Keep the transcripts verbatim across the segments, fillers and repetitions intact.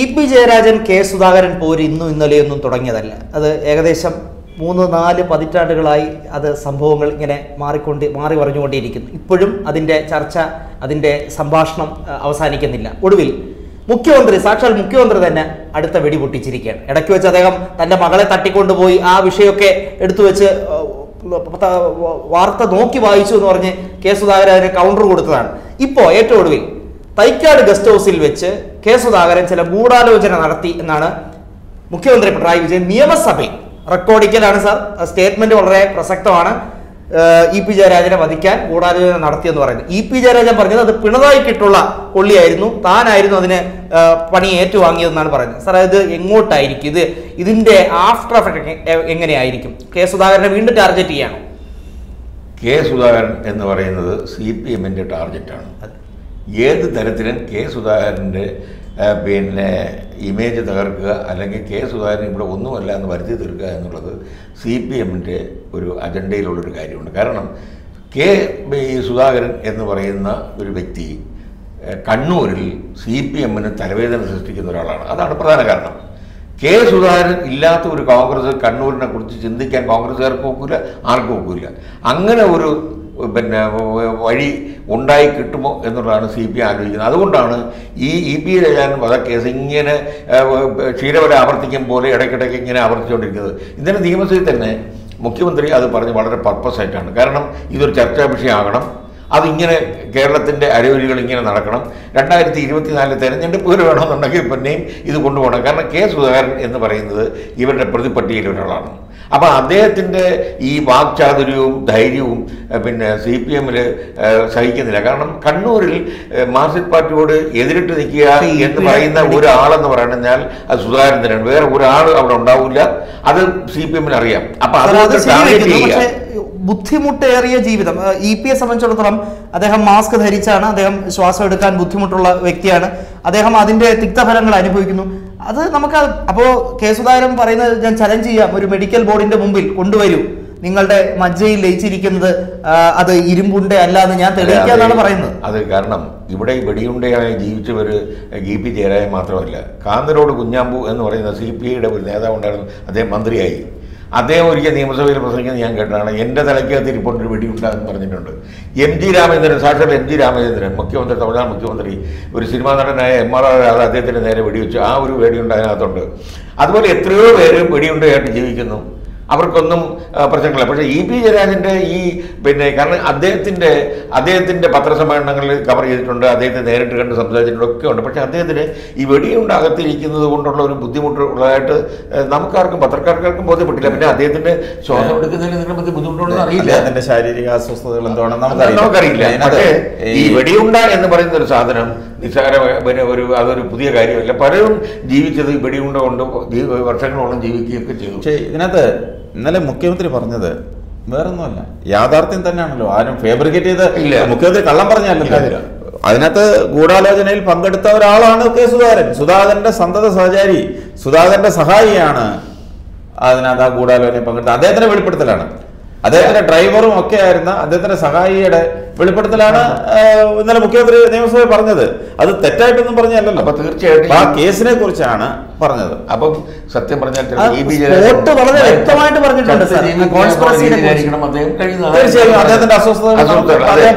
E P Jayarajan, K Sudhakaran പോര് ഇന്നും ഇന്നലെയൊന്നും തുടങ്ങിയതല്ല. അത് ഏകദേശം മൂന്ന് നാല് പതിറ്റാണ്ടുകളായി അത് സംഭവങ്ങൾ ഇങ്ങനെ മാറിക്കൊണ്ട് മാറി പറഞ്ഞുകൊണ്ടേയിരിക്കുന്നു. ഇപ്പോഴും അതിൻ്റെ ചർച്ച, അതിൻ്റെ സംഭാഷണം അവസാനിക്കുന്നില്ല. ഒടുവിൽ മുഖ്യമന്ത്രി, സാക്ഷാൽ മുഖ്യമന്ത്രി തന്നെ അടുത്ത വെടി പൊട്ടിച്ചിരിക്കുകയാണ്. ഇടയ്ക്ക് വെച്ച് അദ്ദേഹം തൻ്റെ മകളെ തട്ടിക്കൊണ്ടുപോയി ആ വിഷയമൊക്കെ എടുത്തു വെച്ച് വാർത്ത നോക്കി വായിച്ചു എന്ന് പറഞ്ഞ് കെ സുധാകരൻ അതിന് കൗണ്ടർ കൊടുത്തതാണ്. ഇപ്പോൾ ഏറ്റവും ഒടുവിൽ തൈക്കാട് ഗസ്റ്റ് ഹൗസിൽ വെച്ച് കെ സുധാകരൻ ചില ഗൂഢാലോചന നടത്തി എന്നാണ് മുഖ്യമന്ത്രി പിണറായി വിജയൻ നിയമസഭയിൽ റെക്കോർഡിക്കലാണ് സാർ, സ്റ്റേറ്റ്മെന്റ് വളരെ പ്രസക്തമാണ്. ഇ പി ജയരാജനെ വധിക്കാൻ ഗൂഢാലോചന നടത്തിയെന്ന് പറയുന്നത്. ഇ പി ജയരാജൻ പറഞ്ഞത് അത് പിണറായിക്കിട്ടുള്ള കൊള്ളിയായിരുന്നു, താനായിരുന്നു അതിന് പണി ഏറ്റുവാങ്ങിയതെന്നാണ് പറയുന്നത്. സാർ, ഇത് എങ്ങോട്ടായിരിക്കും, ഇത് ഇതിന്റെ ആഫ്റ്റർ എഫക്ട് എങ്ങനെയായിരിക്കും? കെ സുധാകരനെ വീണ്ടും ടാർഗറ്റ് ചെയ്യാണ്. കെ സുധാകരൻ എന്ന് പറയുന്നത് സി പി എമ്മിന്റെ ടാർഗറ്റാണ്. ഏത് തരത്തിലും കെ സുധാകരൻ്റെ പിന്നെ ഇമേജ് തകർക്കുക, അല്ലെങ്കിൽ കെ സുധാകരൻ ഇവിടെ ഒന്നുമല്ല എന്ന് വരുത്തി തീർക്കുക എന്നുള്ളത് സി പി എമ്മിൻ്റെ ഒരു അജണ്ടയിലുള്ളൊരു കാര്യമുണ്ട്. കാരണം കെ സുധാകരൻ എന്ന് പറയുന്ന ഒരു വ്യക്തി കണ്ണൂരിൽ സി പി എമ്മിന് തലവേദന സൃഷ്ടിക്കുന്ന ഒരാളാണ്. അതാണ് പ്രധാന കാരണം. കെ സുധാകരൻ ഇല്ലാത്ത ഒരു കോൺഗ്രസ് കണ്ണൂരിനെ കുറിച്ച് ചിന്തിക്കാൻ കോൺഗ്രസ്സുകാർക്ക് ഒക്കില്ല, ആർക്കും ഒക്കില്ല. അങ്ങനെ ഒരു പിന്നെ വഴി ഉണ്ടായി കിട്ടുമോ എന്നുള്ളതാണ് സി പി എം ആലോചിക്കുന്നത്. അതുകൊണ്ടാണ് ഈ ഇ പി ജയരാജൻ വധക്കേസ് ഇങ്ങനെ ക്ഷീരവരെ ആവർത്തിക്കും പോലെ ഇടയ്ക്കിടയ്ക്ക് ഇങ്ങനെ ആവർത്തിച്ചുകൊണ്ടിരിക്കുന്നത്. ഇന്നലെ നിയമസഭയിൽ തന്നെ മുഖ്യമന്ത്രി അത് പറഞ്ഞ് വളരെ പർപ്പസ് ആയിട്ടാണ്. കാരണം ഇതൊരു ചർച്ചാ വിഷയമാകണം, അതിങ്ങനെ കേരളത്തിൻ്റെ അരവരികൾ ഇങ്ങനെ നടക്കണം, രണ്ടായിരത്തി ഇരുപത്തിനാലിൽ തെരഞ്ഞെടുപ്പ് വരെ വേണമെന്നുണ്ടെങ്കിൽ പിന്നെയും ഇത് കൊണ്ടുപോകണം. കാരണം കെ സുധാകരൻ എന്ന് പറയുന്നത് ഇവരുടെ പ്രതിപട്ടികയിൽ ഒരാളാണ്. അപ്പോൾ അദ്ദേഹത്തിൻ്റെ ഈ വാക്ചാതുര്യവും ധൈര്യവും പിന്നെ സി പി എമ്മിൽ സഹിക്കുന്നില്ല. കാരണം കണ്ണൂരിൽ മാർക്സിസ്റ്റ് പാർട്ടിയോട് എതിരിട്ട് നിൽക്കുക എന്ന് പറയുന്ന ഒരാളെന്ന് പറഞ്ഞാൽ അത് സുധാകരൻ തന്നെയാണ്. വേറെ ഒരാൾ അവിടെ ഉണ്ടാവില്ല, അത് സി പി എമ്മിന് അറിയാം. അപ്പം അത് ബുദ്ധിമുട്ടേറിയ ജീവിതം ഇ പിയെ സംബന്ധിച്ചിടത്തോളം. അദ്ദേഹം മാസ്ക് ധരിച്ചാണ്, അദ്ദേഹം ശ്വാസം എടുക്കാൻ ബുദ്ധിമുട്ടുള്ള വ്യക്തിയാണ്, അദ്ദേഹം അതിൻ്റെ തിക്തഫലങ്ങൾ അനുഭവിക്കുന്നു. അത് നമുക്ക് അപ്പോൾ കെ സുധാകരൻ പറയുന്നത് ഞാൻ ചലഞ്ച് ചെയ്യാം, ഒരു മെഡിക്കൽ ബോർഡിന്റെ മുമ്പിൽ കൊണ്ടുവരൂ, നിങ്ങളുടെ മജ്ജയിൽ ലയിച്ചിരിക്കുന്നത് അത് ഇരുമ്പുണ്ട അല്ല എന്ന് ഞാൻ തെളിയിക്കാന്നാണ് പറയുന്നത്. അത് കാരണം ഇവിടെ വെടിയുണ്ടയായി ജീവിച്ചവർ ഇ പി ജയരാജൻ മാത്രമല്ല, കാന്തരോട് കുഞ്ഞാമ്പു എന്ന് പറയുന്ന സി പി ഐയുടെ ഒരു നേതാവ് ഉണ്ടായിരുന്നു, അദ്ദേഹം മന്ത്രിയായി. അദ്ദേഹം ഒരിക്കൽ നിയമസഭയിൽ പ്രസംഗിക്കുന്നത് ഞാൻ കേട്ടതാണ്. എൻ്റെ തലയ്ക്കകത്ത് ഇരിപ്പോണ്ടൊരു വെടിയുണ്ടാകുമെന്ന് പറഞ്ഞിട്ടുണ്ട്. എം ജി രാമചന്ദ്രൻ, സാക്ഷാൽ എം ജി രാമചന്ദ്രൻ, മുഖ്യമന്ത്രി, തമിഴ്നാട് മുഖ്യമന്ത്രി, ഒരു സിനിമാ നടനായ എം ആർ ആർ അദ്ദേഹത്തിൻ്റെ നേരെ വെടിവെച്ചു. ആ ഒരു വെടിയുണ്ട് അതിനകത്തുണ്ട്. അതുപോലെ എത്രയോ പേര് വെടിയുണ്ടയായിട്ട് ജീവിക്കുന്നു, അവർക്കൊന്നും പ്രശ്നങ്ങളല്ല. പക്ഷേ ഇ പി ജയരാജൻ്റെ ഈ പിന്നെ കാരണം അദ്ദേഹത്തിൻ്റെ അദ്ദേഹത്തിൻ്റെ പത്രസമ്മേളനങ്ങളിൽ കവർ ചെയ്തിട്ടുണ്ട്, അദ്ദേഹത്തെ നേരിട്ട് കണ്ട് സംസാരിച്ചിട്ടുണ്ട്, ഒക്കെ ഉണ്ട്. പക്ഷേ അദ്ദേഹത്തിന് ഈ വെടിയുണ്ടാകത്തിരിക്കുന്നത് കൊണ്ടുള്ള ഒരു ബുദ്ധിമുട്ട് ഉള്ളതായിട്ട് നമുക്കാർക്കും പത്രക്കാർക്കാർക്കും ബോധ്യപ്പെട്ടില്ല. പിന്നെ അദ്ദേഹത്തിൻ്റെ ശ്വാസം എടുക്കുന്നതിന് ഇതിനെ ബുദ്ധിമുട്ടുണ്ടെന്ന് അറിയില്ല, അതിൻ്റെ ശാരീരിക അസ്വസ്ഥതകൾ എന്താണെന്ന് നമുക്കറിയില്ല. പക്ഷേ ഈ വെടിയുണ്ട എന്ന് പറയുന്ന ഒരു സാധനം നിസ്സാര പിന്നെ ഒരു അതൊരു പുതിയ കാര്യമല്ല. പലരും ജീവിച്ചത് വെടിയുണ്ട കൊണ്ട് വർഷങ്ങളോളം ജീവിക്കുകയൊക്കെ ചെയ്തു. പക്ഷേ ഇതിനകത്ത് ഇന്നലെ മുഖ്യമന്ത്രി പറഞ്ഞത് വേറൊന്നുമല്ല, യാഥാർത്ഥ്യം തന്നെയാണല്ലോ. ആരും ഫേബ്രിക്കേറ്റ് ചെയ്ത് മുഖ്യമന്ത്രി കള്ളം പറഞ്ഞല്ലോ. അതിനകത്ത് ഗൂഢാലോചനയിൽ പങ്കെടുത്ത ഒരാളാണ് കെ സുധാകരൻ. സുധാകരന്റെ സന്തത സഹചാരി, സുധാകരന്റെ സഹായിയാണ് അതിനകത്ത് ആ ഗൂഢാലോചനയിൽ പങ്കെടുത്ത അദ്ദേഹത്തിന്റെ വെളിപ്പെടുത്തലാണ്. അദ്ദേഹത്തിന്റെ ഡ്രൈവറും ഒക്കെ ആയിരുന്ന അദ്ദേഹത്തിന്റെ സഹായിയുടെ വെളിപ്പെടുത്തലാണ് ഇന്നലെ മുഖ്യമന്ത്രി നിയമസഭയിൽ പറഞ്ഞത്. അത് തെറ്റായിട്ടൊന്നും പറഞ്ഞല്ലോ. അപ്പൊ തീർച്ചയായിട്ടും ആ കേസിനെ കുറിച്ചാണ് പറഞ്ഞത്. അപ്പം സത്യം പറഞ്ഞാൽ വളരെ വ്യക്തമായിട്ട് പറഞ്ഞിട്ടുണ്ട് തീർച്ചയായും അദ്ദേഹത്തിന്റെ അസ്വസ്ഥത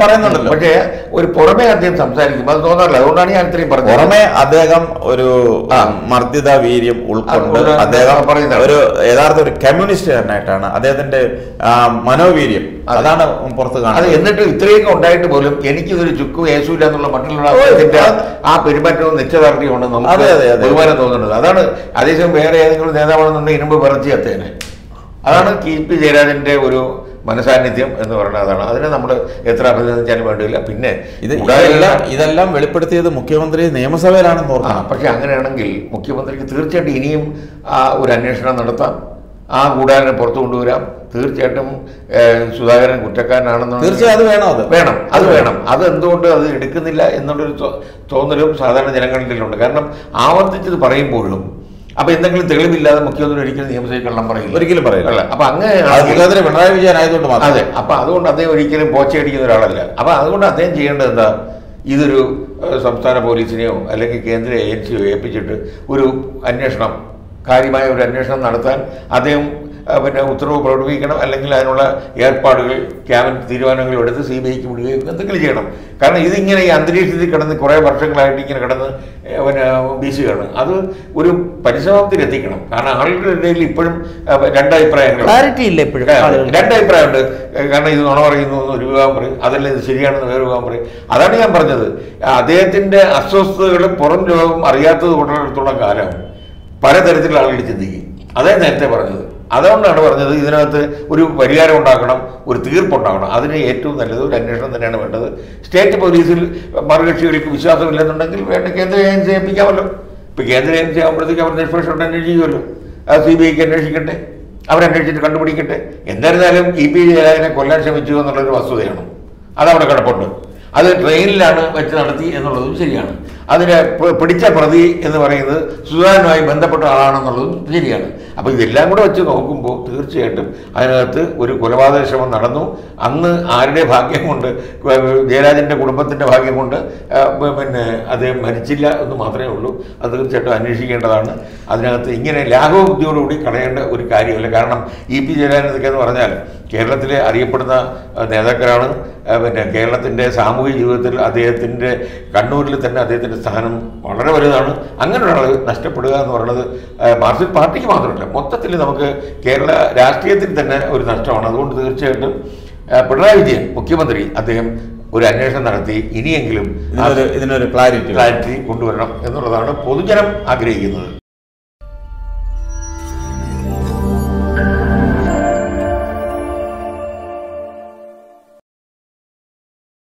പറയുന്നുണ്ടല്ലോ. പക്ഷേ ഒരു പുറമേ അദ്ദേഹം സംസാരിക്കും, അത് തോന്നാറില്ല. അതുകൊണ്ടാണ് ഞാൻ ഇത്രയും പറഞ്ഞത്. പുറമേ അദ്ദേഹം ഒരു മർദ്ദിത വീര്യം ഉൾക്കൊണ്ട് അദ്ദേഹം പറയുന്നത് ഒരു യഥാർത്ഥ ഒരു കമ്മ്യൂണിസ്റ്റുകാരനായിട്ടാണ് അദ്ദേഹത്തിന്റെ മനോവീര്യം, അതാണ് പുറത്ത് കാണുന്നത്. എന്നിട്ട് ഇത്രയൊക്കെ ഉണ്ടായിട്ട് പോലും എനിക്കിതൊരു ചുക്കു യേശുല്ല എന്നുള്ള മറ്റുള്ള ആ പെരുമാറ്റവും നിശ്ചയദാർഢ്യമാണ് നമുക്ക് ബഹുമാനം തോന്നുന്നത്. അതാണ്. അതേസമയം വേറെ ഏതെങ്കിലും നേതാവാണെന്നുണ്ടെങ്കിൽ ഇരുമ്പ് പറച്ചി അത്തേനെ. അതാണ് കെ പി ജയരാജന്റെ ഒരു മനസാന്നിധ്യം എന്ന് പറയുന്നത്. അതാണ്. അതിനെ നമ്മൾ എത്ര അഭിനന്ദിച്ചാലും വേണ്ടിയില്ല. പിന്നെ ഇത് ഇതെല്ലാം വെളിപ്പെടുത്തിയത് മുഖ്യമന്ത്രി നിയമസഭയിലാണെന്ന് ഓർക്കണം. പക്ഷെ അങ്ങനെയാണെങ്കിൽ മുഖ്യമന്ത്രിക്ക് തീർച്ചയായിട്ടും ഇനിയും ആ ഒരു അന്വേഷണം നടത്താം, ആ കൂടാരനെ പുറത്തു കൊണ്ടുവരാം. തീർച്ചയായിട്ടും സുധാകരൻ കുറ്റക്കാരനാണെന്ന് തീർച്ചയായും അത് വേണം, അത് വേണം, അത് വേണം. അത് എന്തുകൊണ്ട് അത് എടുക്കുന്നില്ല എന്നുള്ളൊരു തോന്നലും സാധാരണ ജനങ്ങളിലുണ്ട്. കാരണം ആവർത്തിച്ചത് പറയുമ്പോഴും അപ്പൊ എന്തെങ്കിലും തെളിവില്ലാതെ മുഖ്യമന്ത്രി ഒരിക്കലും നിയമസഭയിൽ കള്ളം പറയില്ല, ഒരിക്കലും പറയില്ല. അപ്പൊ അങ്ങനെ പിണറായി വിജയൻ ആയതുകൊണ്ട് മാത്രം അതെ. അപ്പൊ അതുകൊണ്ട് അദ്ദേഹം ഒരിക്കലും പോച്ചയടിക്കുന്ന ഒരാളല്ല. അപ്പൊ അതുകൊണ്ട് അദ്ദേഹം ചെയ്യേണ്ടത് എന്താ, ഇതൊരു സംസ്ഥാന പോലീസിനെയോ അല്ലെങ്കിൽ കേന്ദ്ര ഏജൻസിയോ ഏൽപ്പിച്ചിട്ട് ഒരു അന്വേഷണം, കാര്യമായ ഒരു അന്വേഷണം നടത്താൻ അദ്ദേഹം പിന്നെ ഉത്തരവ് പുറപ്പെടുവിക്കണം, അല്ലെങ്കിൽ അതിനുള്ള ഏർപ്പാടുകൾ ക്യാബിനറ്റ് തീരുമാനങ്ങൾ എടുത്ത് സി ബി ഐക്ക് വിടുകയും എന്തെങ്കിലും ചെയ്യണം. കാരണം ഇതിങ്ങനെ ഈ അന്തരീക്ഷത്തിൽ കിടന്ന് കുറേ വർഷങ്ങളായിട്ട് ഇങ്ങനെ കിടന്ന് പിന്നെ വീശുകയാണ്. അത് ഒരു പരിസമാപ്തിയിൽ എത്തിക്കണം. കാരണം ആളുകളുടെ ഇടയിൽ ഇപ്പോഴും രണ്ടഭിപ്രായങ്ങൾ, രണ്ടഭിപ്രായമുണ്ട്. കാരണം ഇത് നുണ പറയുന്നു എന്ന് ഒരു വിഭാഗം പറയും, അതല്ല ഇത് ശരിയാണെന്ന് വേറെ വിഭാഗം പറയും. അതാണ് ഞാൻ പറഞ്ഞത്, അദ്ദേഹത്തിൻ്റെ അസ്വസ്ഥതകൾ പുറം ലോകം അറിയാത്തത് കൊണ്ടിടത്തോളം കാലം പലതരത്തിലുള്ള ആളുകൾ ചിന്തിക്കും. അതാണ് നേരത്തെ പറഞ്ഞത്. അതുകൊണ്ടാണ് പറഞ്ഞത് ഇതിനകത്ത് ഒരു പരിഹാരം ഉണ്ടാക്കണം, ഒരു തീർപ്പുണ്ടാക്കണം. അതിന് ഏറ്റവും നല്ലത് ഒരു അന്വേഷണം തന്നെയാണ് വേണ്ടത്. സ്റ്റേറ്റ് പോലീസിൽ മറുകക്ഷികൾക്ക് വിശ്വാസമില്ലെന്നുണ്ടെങ്കിൽ വേണ്ട കേന്ദ്ര ഏജൻസി ഏൽപ്പിക്കാമല്ലോ. ഇപ്പോൾ കേന്ദ്ര ഏജൻസി ആകുമ്പോഴത്തേക്ക് അവർ നിഷ്പക്ഷമായിട്ട് അന്വേഷിക്കുമല്ലോ. അത് സി ബി ഐക്ക് അന്വേഷിക്കട്ടെ, അവരന്വേഷിച്ചിട്ട് കണ്ടുപിടിക്കട്ടെ. എന്നിരുന്നാലും ഇ പി ജയരാജനെ കൊല്ലാൻ ശ്രമിച്ചു എന്നുള്ളൊരു വസ്തുതയാണ്, അതവിടെ കിടപ്പുണ്ട്. അത് ട്രെയിനിലാണ് വെച്ച് നടത്തി എന്നുള്ളതും ശരിയാണ്. അതിന് പിടിച്ച പ്രതി എന്ന് പറയുന്നത് സുധാനുമായി ബന്ധപ്പെട്ട ആളാണെന്നുള്ളതും ശരിയാണ്. അപ്പോൾ ഇതെല്ലാം കൂടെ വെച്ച് നോക്കുമ്പോൾ തീർച്ചയായിട്ടും അതിനകത്ത് ഒരു കൊലപാതക ശ്രമം നടന്നു. അന്ന് ആരുടെ ഭാഗ്യം കൊണ്ട്, ജയരാജൻ്റെ കുടുംബത്തിൻ്റെ ഭാഗ്യം കൊണ്ട് പിന്നെ അദ്ദേഹം മരിച്ചില്ല എന്ന് മാത്രമേ ഉള്ളൂ. അത് തീർച്ചയായിട്ടും അന്വേഷിക്കേണ്ടതാണ്. അതിനകത്ത് ഇങ്ങനെ ലാഘവബുദ്ധിയോടുകൂടി കളയേണ്ട ഒരു കാര്യമല്ല. കാരണം ഇ പി ജയരാജനൊക്കെ എന്ന് പറഞ്ഞാൽ കേരളത്തിലെ അറിയപ്പെടുന്ന നേതാക്കളാണ്. പിന്നെ കേരളത്തിൻ്റെ സാമൂഹിക ജീവിതത്തിൽ അദ്ദേഹത്തിൻ്റെ, കണ്ണൂരിൽ തന്നെ അദ്ദേഹത്തിൻ്റെ സ്ഥാനം വളരെ വലുതാണ്. അങ്ങനെയുള്ള ആൾ നഷ്ടപ്പെടുക എന്ന് പറയുന്നത് മാർക്സിസ്റ്റ് പാർട്ടിക്ക് മാത്രമല്ല, മൊത്തത്തിൽ നമുക്ക് കേരള രാഷ്ട്രീയത്തിൽ തന്നെ ഒരു നഷ്ടമാണ്. അതുകൊണ്ട് തീർച്ചയായിട്ടും പിണറായി വിജയൻ മുഖ്യമന്ത്രി അദ്ദേഹം ഒരു അന്വേഷണം നടത്തി ഇനിയെങ്കിലും ഇതിനൊരു ക്ലാരിറ്റി ക്ലാരിറ്റി കൊണ്ടുവരണം എന്നുള്ളതാണ് പൊതുജനം ആഗ്രഹിക്കുന്നത്.